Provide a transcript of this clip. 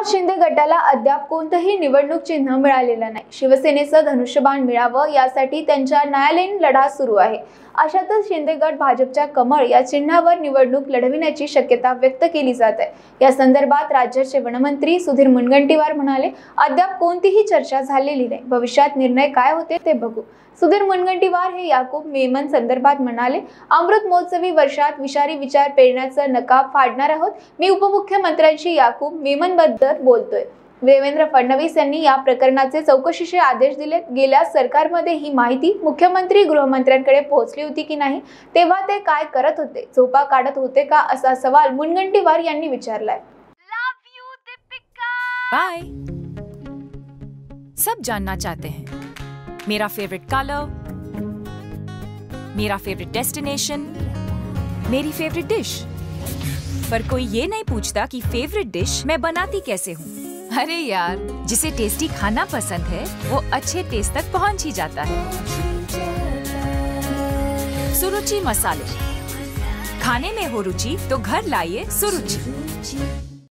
एकनाथ शिंदे गटाला अद्याप कोणतंही निवडणूक चिन्ह मिळालेलं नाही। शिवसेनेचं धनुष्यबाण मिळावं यासाठी त्यांचा न्यायालयीन लढा सुरू आहे। अशातच शिंदे गट भाजपच्या कमळ या चिन्हावर निवडणूक लढविण्याची शक्यता व्यक्त केली जात आहे। या संदर्भात राज्याचे वनमंत्री सुधीर मुनगंटीवार म्हणाले, अद्याप कोणतीही चर्चा झालेली नाही, भविष्यात निर्णय काय होते ते बघू। सुधीर मुनगंटीवार हे याकूब मेमन संदर्भात म्हणाले, अमृत महोत्सवी वर्षात विचारी विचार पेरण्याचा नकाब फाडणार आहोत। मी उपमुख्यमंत्र्यांशी याकूब मेमन बद्दल बोलतोय। देवेंद्र फडणवीस यांनी या प्रकरणाचे चौकशीचे आदेश दिलेत। गेल्या सरकारमध्ये ही माहिती मुख्यमंत्री गृहमंत्र्यांकडे पोहोचली होती की नाही, तेव्हा ते काय करत होते, झोपा काढत होते का, असा सवाल मुनगंटीवार यांनी विचारलाय। बाय सब जानना चाहते हैं, मेरा फेवरेट कलर, मेरा फेवरेट डेस्टिनेशन, मेरी फेवरेट डिश, पर कोई ये नहीं पूछता कि फेवरेट डिश मैं बनाती कैसे हूँ। अरे यार, जिसे टेस्टी खाना पसंद है वो अच्छे टेस्ट तक पहुँच ही जाता है। सुरुचि मसाले, खाने में हो रुचि तो घर लाइए सुरुचि।